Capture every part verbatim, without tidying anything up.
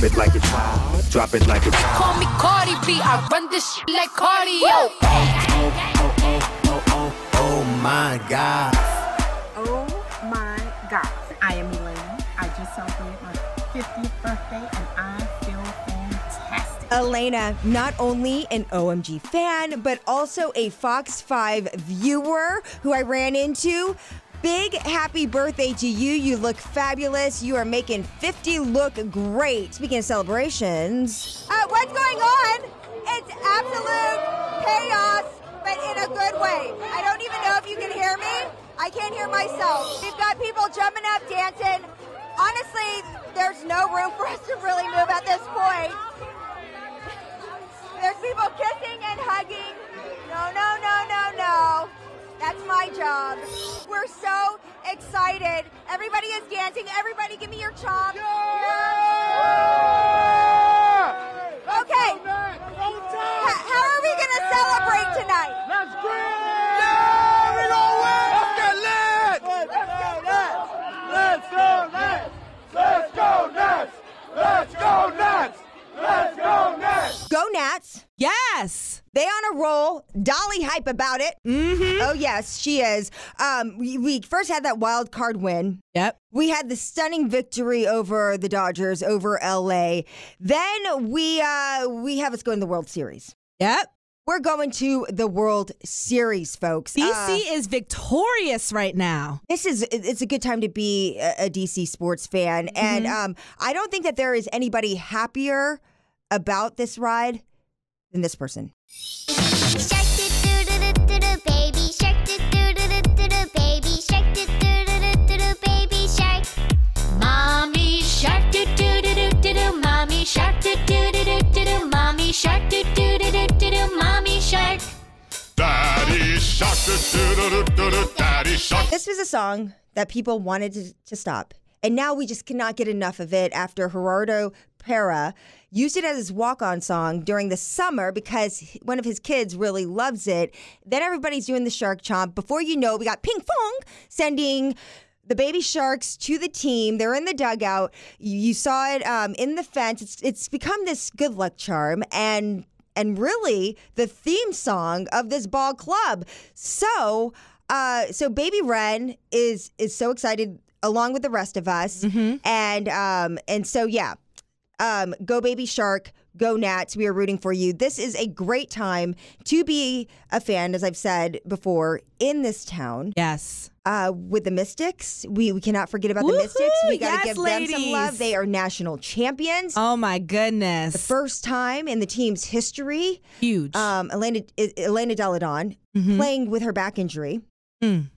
Drop it like it's wild. Drop it like it's wild. Call me Cardi B. I run this shit like cardio. Oh, oh, oh, oh, oh, oh, oh, my God. Oh, my God. I am Elena. I just celebrated my fiftieth birthday, and I feel fantastic. Elena, not only an O M G fan, but also a Fox five viewer who I ran into. Big happy birthday to you. You look fabulous. You are making fifty look great. Speaking of celebrations, uh, what's going on? It's absolute chaos, but in a good way. I don't even know if you can hear me. I can't hear myself. We've got people jumping up, dancing. Honestly, there's no room for us to really move at this point. There's people kissing and hugging. No, no, no, no, no. That's my job. We're so excited. Everybody is dancing. Everybody give me your chop. Yeah! Yeah! Okay. H- how are we going to yeah! celebrate tonight? Let's go! Yeah! We're going to win! Let's get lit! Let's go nuts! Let's go nuts! Let's go nuts! Let's go nuts! Let's go Nats! Go Nats! Yes! They on a roll. Dolly hype about it. Mm-hmm. Oh, yes, she is. Um, we, we first had that wild card win. Yep. We had the stunning victory over the Dodgers, over L A. Then we, uh, we have us going to the World Series. Yep. We're going to the World Series, folks. D C uh, is victorious right now. This is it's a good time to be a, a D C sports fan. Mm-hmm. And um, I don't think that there is anybody happier about this ride than this person. This was a song that people wanted to, to stop, and now we just cannot get enough of it after Gerardo Parra used it as his walk-on song during the summer because one of his kids really loves it. Then everybody's doing the shark chomp. Before you know, we got Pinkfong sending the baby sharks to the team. They're in the dugout. You, you saw it um, in the fence. It's, it's become this good luck charm, and and really the theme song of this ball club. So, uh, so Baby Ren is is so excited along with the rest of us, mm-hmm. and um, and so yeah, um, go Baby Shark, go Nats. We are rooting for you. This is a great time to be a fan, as I've said before, in this town. Yes. Uh, with the Mystics, we, we cannot forget about Woo-hoo! the Mystics. We got to yes, give ladies. them some love. They are national champions. Oh, my goodness. The first time in the team's history. Huge. Um, Elena, Elena Delle Donne mm-hmm. playing with her back injury. Mm.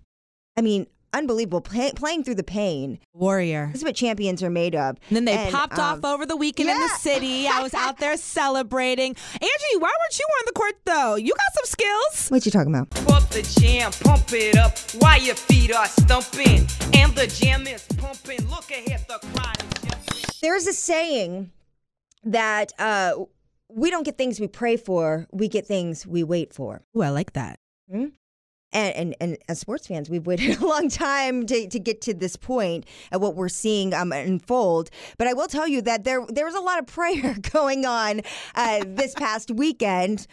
I mean, unbelievable. Play, playing through the pain. Warrior. This is what champions are made of. And then they and, popped um, off over the weekend yeah. in the city. I was out there celebrating. Angie, why weren't you on the court, though? You got some skills. What you talking about? Pump the jam, pump it up while your feet are stumping. And the jam is pumping. Look ahead, the crowd is jumping. There's a saying that uh, we don't get things we pray for. We get things we wait for. Ooh, I like that. Hmm? And, and and as sports fans, we've waited a long time to, to get to this point at what we're seeing um, unfold. But I will tell you that there there was a lot of prayer going on uh, this past weekend.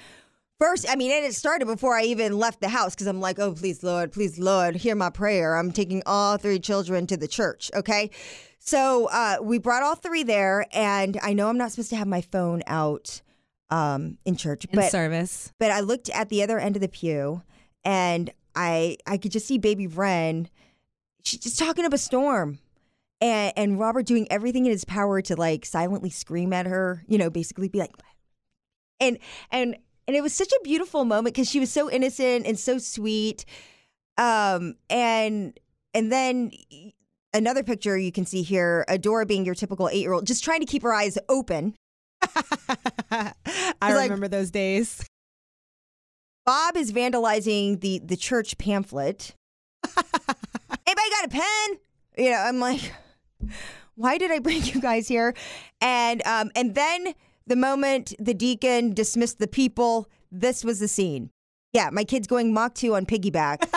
First, I mean, and it started before I even left the house because I'm like, oh, please, Lord, please, Lord, hear my prayer. I'm taking all three children to the church, okay? So uh, we brought all three there, and I know I'm not supposed to have my phone out um, in church. In but, service. But I looked at the other end of the pew. And I I could just see Baby Ren, she's just talking up a storm. And and Robert doing everything in his power to, like, silently scream at her, you know, basically be like, and and and it was such a beautiful moment because she was so innocent and so sweet. Um, and and then another picture you can see here, Adora being your typical eight-year-old, just trying to keep her eyes open. I remember like, those days. Bob is vandalizing the, the church pamphlet. Anybody got a pen? You know, I'm like, why did I bring you guys here? And um, and then the moment the deacon dismissed the people, this was the scene. Yeah, my kid's going Mach two on piggyback,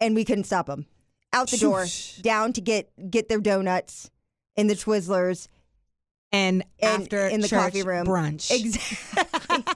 and we couldn't stop him. Out the door, down to get, get their donuts in the Twizzlers, and, and after in the coffee room brunch. Exactly.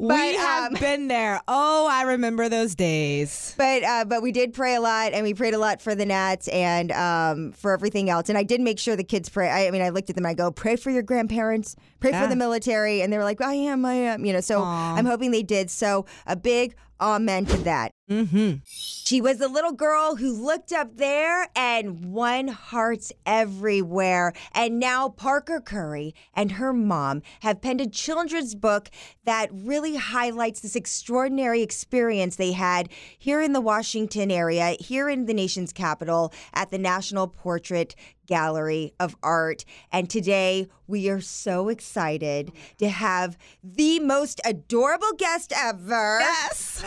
We but, have um, been there. Oh, I remember those days. But uh, but we did pray a lot, and we prayed a lot for the Nats and um, for everything else. And I did make sure the kids pray. I, I mean, I looked at them. I go, pray for your grandparents. Pray yeah. for the military. And they were like, I am, I am. You know, so Aww. I'm hoping they did. So a big amen to that. Mm-hmm. She was the little girl who looked up there and won hearts everywhere. And now Parker Curry and her mom have penned a children's book that really highlights this extraordinary experience they had here in the Washington area, here in the nation's capital, at the National Portrait Gallery of Art. And today we are so excited to have the most adorable guest ever. Yes.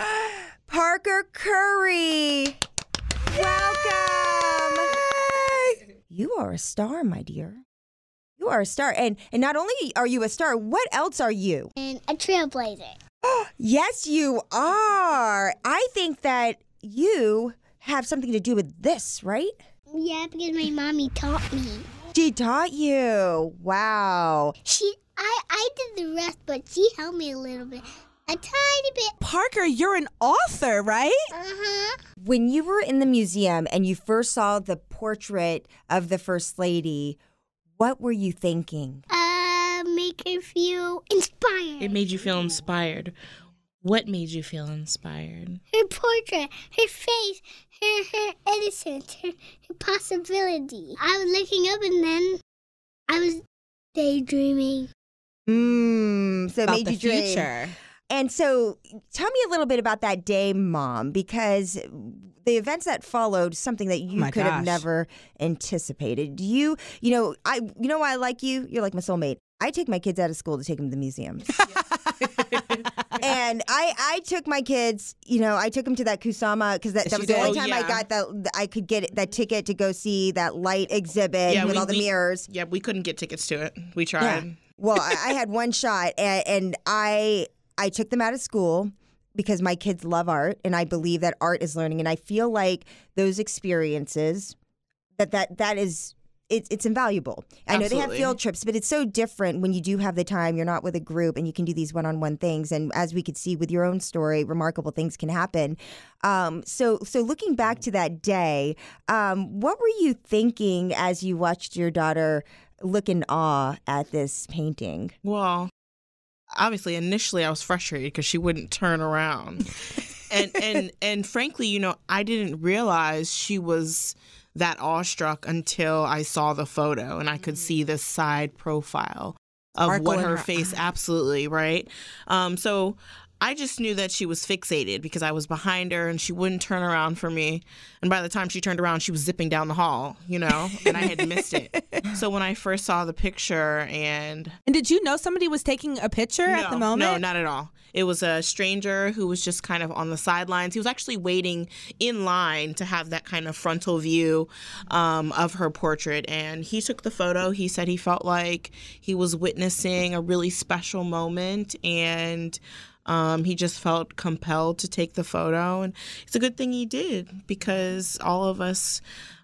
Parker Curry. Yay! Welcome. You are a star, my dear. You are a star. And and not only are you a star, what else are you? And a trailblazer. Yes, you are. I think that you have something to do with this, right? Yeah, because my mommy taught me. She taught you. Wow. She I I did the rest, but she helped me a little bit. A tiny bit. Parker, you're an author, right? Uh-huh. When you were in the museum and you first saw the portrait of the First Lady, what were you thinking? Uh, make her feel inspired. It made you feel inspired. What made you feel inspired? Her portrait, her face, her, her innocence, her, her possibility. I was looking up and then I was daydreaming. Mmm, so it made you dream. About the future. And so tell me a little bit about that day, Mom, because the events that followed, something that you oh could gosh. have never anticipated. You, you know, I, you know why I like you? You're like my soulmate. I take my kids out of school to take them to the museums. And I, I took my kids, you know, I took them to that Kusama because that, that was the only time yeah. I got that I could get that ticket to go see that light exhibit yeah, with we, all the we, mirrors. Yeah, we couldn't get tickets to it. We tried. Yeah. Well, I, I had one shot, and, and I... I took them out of school because my kids love art, and I believe that art is learning. And I feel like those experiences, that that, that is, it, it's invaluable. I Absolutely. know they have field trips, but it's so different when you do have the time, you're not with a group, and you can do these one-on-one things. And as we could see with your own story, remarkable things can happen. Um, so, so looking back to that day, um, what were you thinking as you watched your daughter look in awe at this painting? Well... Obviously, initially I was frustrated because she wouldn't turn around. and and and frankly, you know, I didn't realize she was that awestruck until I saw the photo and I could see this side profile of Sparkle what her, her face eye. absolutely, right? Um, so I just knew that she was fixated because I was behind her and she wouldn't turn around for me. And by the time she turned around, she was zipping down the hall, you know, and I had missed it. So when I first saw the picture and... And did you know somebody was taking a picture no, at the moment? No, not at all. It was a stranger who was just kind of on the sidelines. He was actually waiting in line to have that kind of frontal view um, of her portrait. And he took the photo. He said he felt like he was witnessing a really special moment and... Um, he just felt compelled to take the photo, and it's a good thing he did because all of us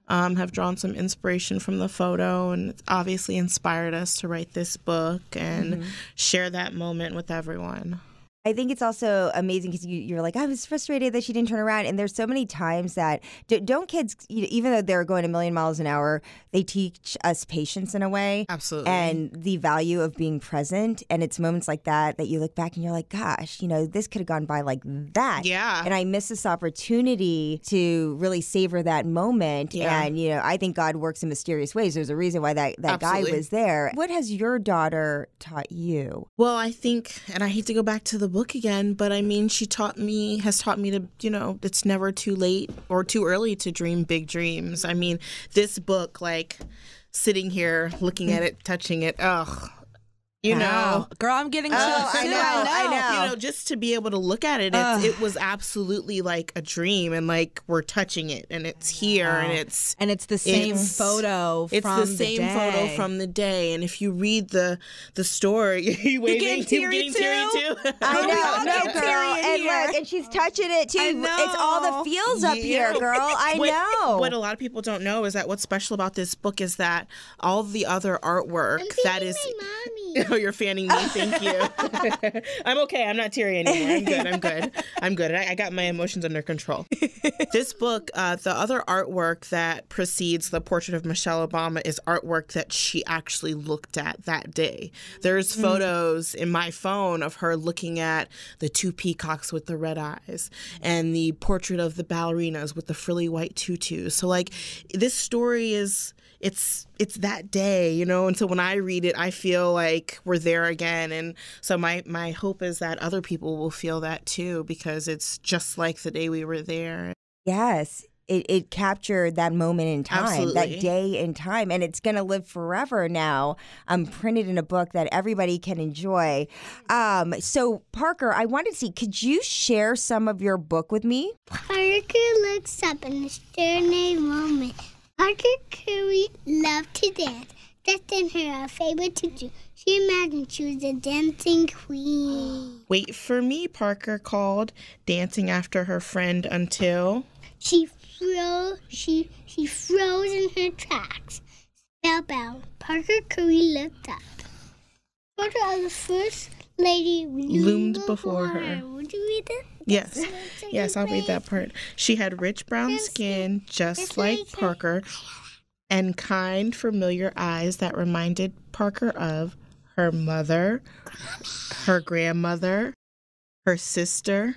um, have drawn some inspiration from the photo, and it's obviously inspired us to write this book and mm-hmm. share that moment with everyone. I think it's also amazing because you, you're like, I was frustrated that she didn't turn around. And there's so many times that don't kids, even though they're going a million miles an hour, they teach us patience in a way. Absolutely. And the value of being present. And it's moments like that that you look back and you're like, gosh, you know, this could have gone by like that. Yeah. And I missed this opportunity to really savor that moment. Yeah. And, you know, I think God works in mysterious ways. There's a reason why that, that guy was there. What has your daughter taught you? Well, I think, and I hate to go back to the book again, but I mean, she taught me, has taught me to, you know, it's never too late or too early to dream big dreams. I mean, this book, like sitting here, looking at it, touching it, ugh, You wow. know, girl, I'm getting chills. Oh, I know, I know. You know, just to be able to look at it, it's, it was absolutely like a dream, and like we're touching it, and it's here, and it's and it's the same it's, photo. It's from the same the day. photo from the day, and if you read the the story, you waving, you getting teary too. I know, no, no girl, and look, and she's touching it too. It's all the feels up yeah. here, girl. I what, know. What a lot of people don't know is that what's special about this book is that all the other artwork I'm that is. My mommy. Oh, you're fanning me. Thank you. I'm okay. I'm not teary anymore. I'm good. I'm good. I'm good. I, I got my emotions under control. This book, uh, the other artwork that precedes the portrait of Michelle Obama is artwork that she actually looked at that day. There's photos in my phone of her looking at the two peacocks with the red eyes and the portrait of the ballerinas with the frilly white tutus. So, like, this story is... It's it's that day, you know, and so when I read it, I feel like we're there again. And so my, my hope is that other people will feel that too, because it's just like the day we were there. Yes, it, it captured that moment in time, Absolutely. That day in time, and it's going to live forever now, um, printed in a book that everybody can enjoy. Um, so, Parker, I wanted to see, could you share some of your book with me? Parker looks up in a sternay moment. Parker Curry loved to dance. That's in her favorite to do. She imagined she was a dancing queen. Wait for me, Parker called, dancing after her friend until... She froze, she, she froze in her tracks. Spellbound, Parker Curry looked up. The photo of the First Lady loomed before her. her. Would you read it? Yes, yes, I'll read that part. She had rich brown skin, just like Parker, and kind, familiar eyes that reminded Parker of her mother, her grandmother, her sister,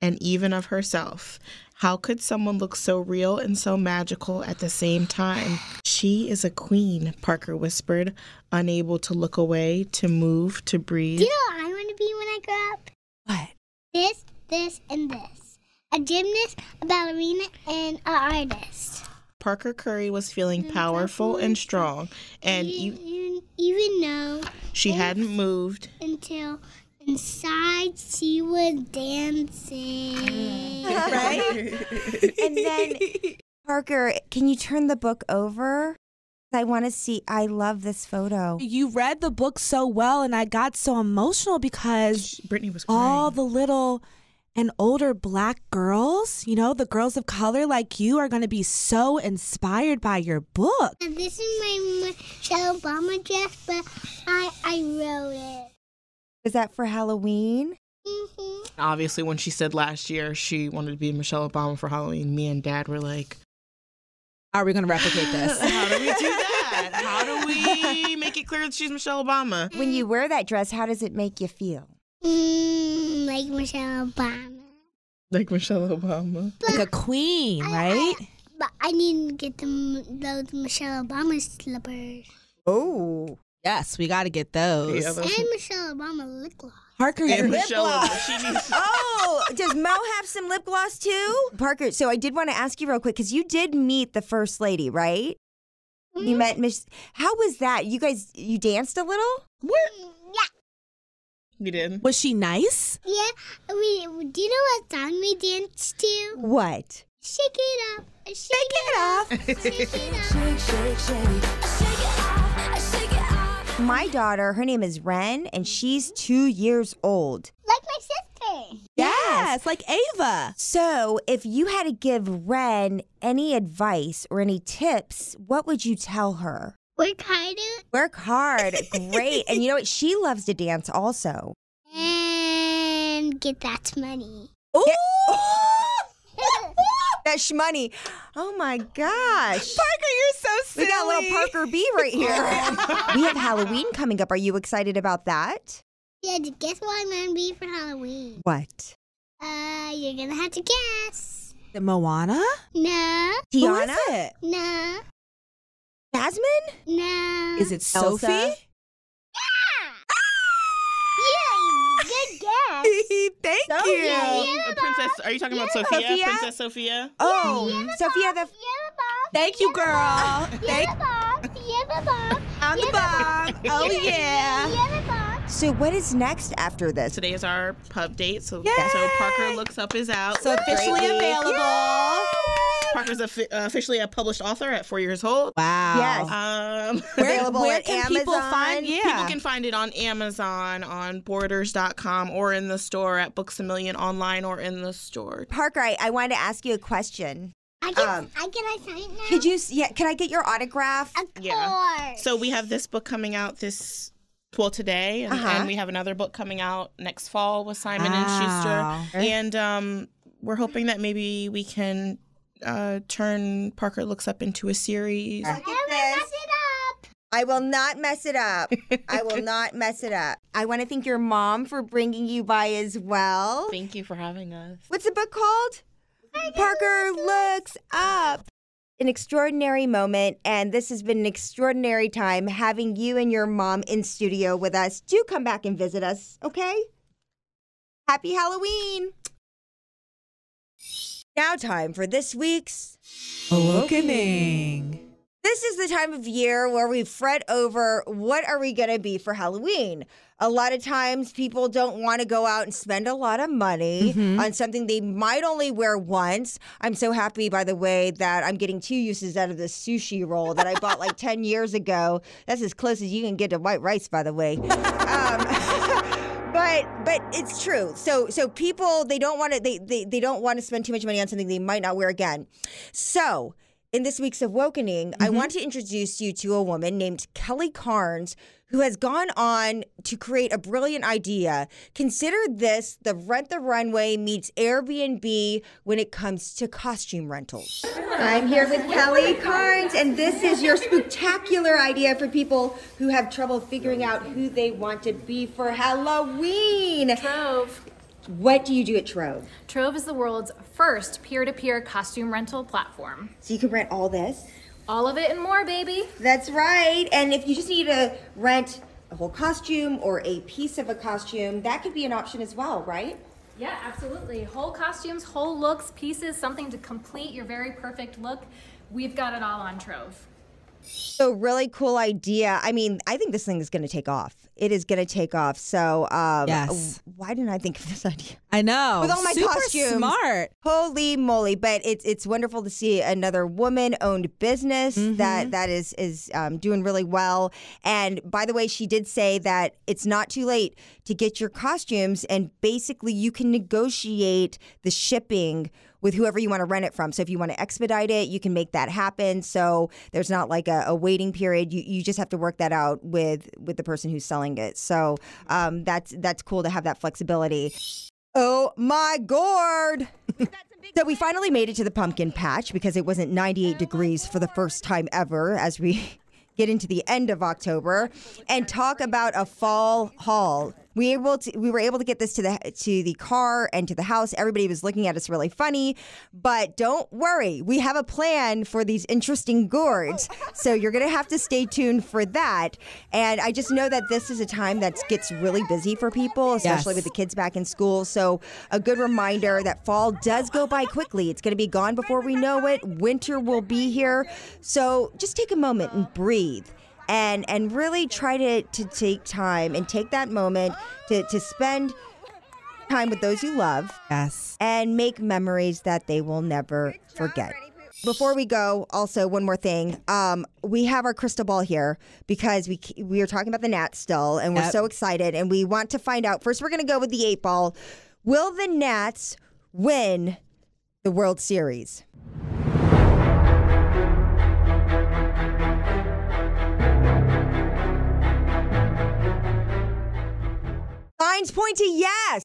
and even of herself. How could someone look so real and so magical at the same time? She is a queen, Parker whispered, unable to look away, to move, to breathe. Do you know what I want to be when I grow up? What? This? This and this. A gymnast, a ballerina, and an artist. Parker Curry was feeling powerful and strong, and even, e even though she hadn't moved until inside she was dancing. Right? And then, Parker, can you turn the book over? I want to see. I love this photo. You read the book so well, and I got so emotional because Brittany was crying. All the little... And older black girls, you know, the girls of color like you are going to be so inspired by your book. Now, this is my Michelle Obama dress, but I, I wrote it. Is that for Halloween? Mm-hmm. Obviously, when she said last year she wanted to be Michelle Obama for Halloween, me and Dad were like, are we going to replicate this? How do we do that? How do we make it clear that she's Michelle Obama? When you wear that dress, how does it make you feel? Mm, like Michelle Obama. Like Michelle Obama. But like a queen, I, right? I, but I need to get them, those Michelle Obama slippers. Oh. Yes, we got to get those. Yeah, those. And Michelle Obama lip gloss. Parker, and your Michelle lip gloss. She needs oh, does Mo have some lip gloss too? Parker, so I did want to ask you real quick, because you did meet the First Lady, right? Mm-hmm. You met Miss. How was that? You guys, you danced a little? What? Yeah. We did. Was she nice? Yeah. We. Do you know what song we danced to? What? Shake it up. Shake, shake it off. Shake it off. Shake, shake, shake. Shake it off. Shake it off. My daughter, her name is Ren, and she's two years old. Like my sister. Yes, yes, like Ava. So if you had to give Ren any advice or any tips, what would you tell her? Work hard. Work hard. Great. And you know what? She loves to dance also. And get that money. Ooh! That shmoney. Oh, my gosh. Parker, you're so silly. We got little Parker B right here. We have Halloween coming up. Are you excited about that? Yeah, guess what I'm going to be for Halloween. What? Uh, you're going to have to guess. The Moana? No. Tiana? Who is it? No. Jasmine? No. Is it Sophie? Elsa? Yeah! Yeah, good guess. Thank Sophia. you. Yeah, princess, are you talking yeah. about Sophia? Sophia? Princess Sophia? Oh, yeah, yeah, Sophia the... Yeah, the Thank yeah, you, girl. Yeah, the Thank... yeah, the I'm the yeah, bomb. Oh, yeah. Yeah, the So what is next after this? Today is our pub date, so, so Parker Looks Up is out. So officially Great available. Yay! Parker's a, uh, officially a published author at four years old. Wow. Yes. Um, where, available where at Amazon. People find, yeah. People can find it on Amazon, on Borders dot com, or in the store at Books a Million online or in the store. Parker, I, I wanted to ask you a question. I can, um, I can I sign it now? Could you, yeah, can I get your autograph? Of course. Yeah. So we have this book coming out this... Well, today, and, uh-huh. and we have another book coming out next fall with Simon wow. and Schuster, and um, we're hoping that maybe we can uh, turn Parker Looks Up into a series. I will mess it up. I will not mess it up. I will not mess it up. I want to thank your mom for bringing you by as well. Thank you for having us. What's the book called? Parker Looks Up. An extraordinary moment, and this has been an extraordinary time having you and your mom in studio with us. Do come back and visit us, okay? Happy Halloween! Now time for this week's Awakening. This is the time of year where we fret over what are we going to be for Halloween. A lot of times people don't want to go out and spend a lot of money mm-hmm. on something they might only wear once. I'm so happy, by the way, that I'm getting two uses out of this sushi roll that I bought like ten years ago. That's as close as you can get to white rice, by the way. Um, But but it's true. So so people, they don't want to they, they, they don't want to spend too much money on something they might not wear again. So in this week's Awakening, mm-hmm. I want to introduce you to a woman named Kelly Carnes, who has gone on to create a brilliant idea. Consider this the Rent the Runway meets Airbnb when it comes to costume rentals. I'm here with Kelly Carnes, and this is your spectacular idea for people who have trouble figuring out who they want to be for Halloween. Trove. What do you do at Trove? Trove is the world's first peer-to-peer costume rental platform. So you can rent all this? All of it and more, baby. That's right. And if you just need to rent a whole costume or a piece of a costume, that could be an option as well, right? Yeah, absolutely. Whole costumes, whole looks, pieces, something to complete your very perfect look. We've got it all on Trove. So really cool idea. I mean, I think this thing is going to take off. It is going to take off. So um, yes. Why didn't I think of this idea? I know. With all my Super costumes. Smart. Holy moly. But it's it's wonderful to see another woman-owned business mm-hmm. that, that is, is um, doing really well. And by the way, she did say that it's not too late to get your costumes, and basically you can negotiate the shipping with whoever you want to rent it from. So if you want to expedite it, you can make that happen. So there's not like a, a waiting period. You, you just have to work that out with, with the person who's selling it. So um, that's that's cool to have that flexibility. Oh my gourd. So we finally made it to the pumpkin patch because it wasn't ninety-eight degrees for the first time ever as we get into the end of October. And talk about a fall haul. We able to we were able to get this to the to the car and to the house. Everybody was looking at us really funny, but don't worry, we have a plan for these interesting gourds. So you're gonna have to stay tuned for that. And I just know that this is a time that gets really busy for people, especially yes. with the kids back in school. So a good reminder that fall does go by quickly. It's gonna be gone before we know it. Winter will be here. So just take a moment and breathe. And and really try to, to take time and take that moment to, to spend time with those you love. Yes. And make memories that they will never forget. Before we go, also one more thing. Um, we have our crystal ball here because we we are talking about the Nats still, and we're yep. so excited, and we want to find out. First, we're going to go with the eight ball. Will the Nats win the World Series? Signs point to yes.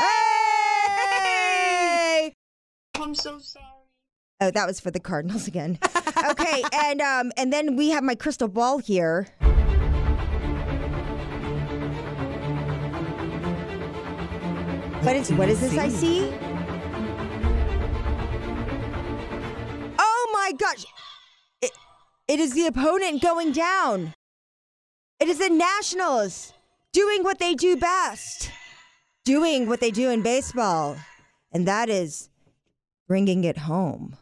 Hey! Hey! I'm so sorry. Oh, that was for the Cardinals again. Okay, and um, and then we have my crystal ball here. But it's what is this I see? Oh my gosh! It it is the opponent going down. It is the Nationals. Doing what they do best, doing what they do in baseball, and that is bringing it home.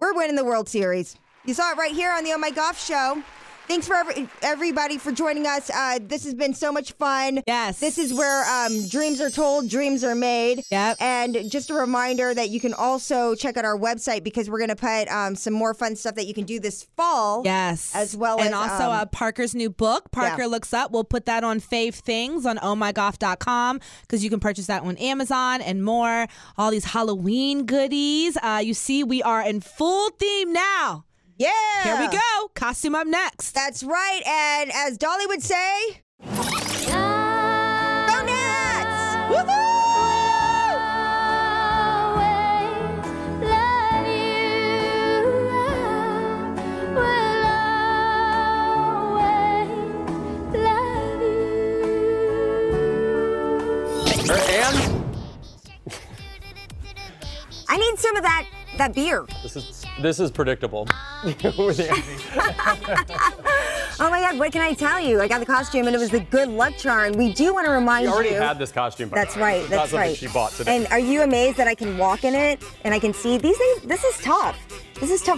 We're winning the World Series. You saw it right here on the Oh My Goff show. Thanks for every, everybody for joining us. Uh, this has been so much fun. Yes. This is where um, dreams are told, dreams are made. Yep. And just a reminder that you can also check out our website because we're going to put um, some more fun stuff that you can do this fall. Yes. As well and as... And also um, uh, Parker's new book, Parker yeah. Looks Up. We'll put that on Fave Things on oh my goff dot com because you can purchase that on Amazon and more. All these Halloween goodies. Uh, you see, we are in full theme now. Yeah. Here we go. Costume up next. That's right. And as Dolly would say, go nuts! Woo-hoo! I need some of that that beer. This is this is predictable. Oh my God! What can I tell you? I got the costume, and it was the good luck charm. We do want to remind you. We already you, had this costume. By that's now. right. It's that's not right. She bought today. And are you amazed that I can walk in it and I can see these things? This is tough. This is tough.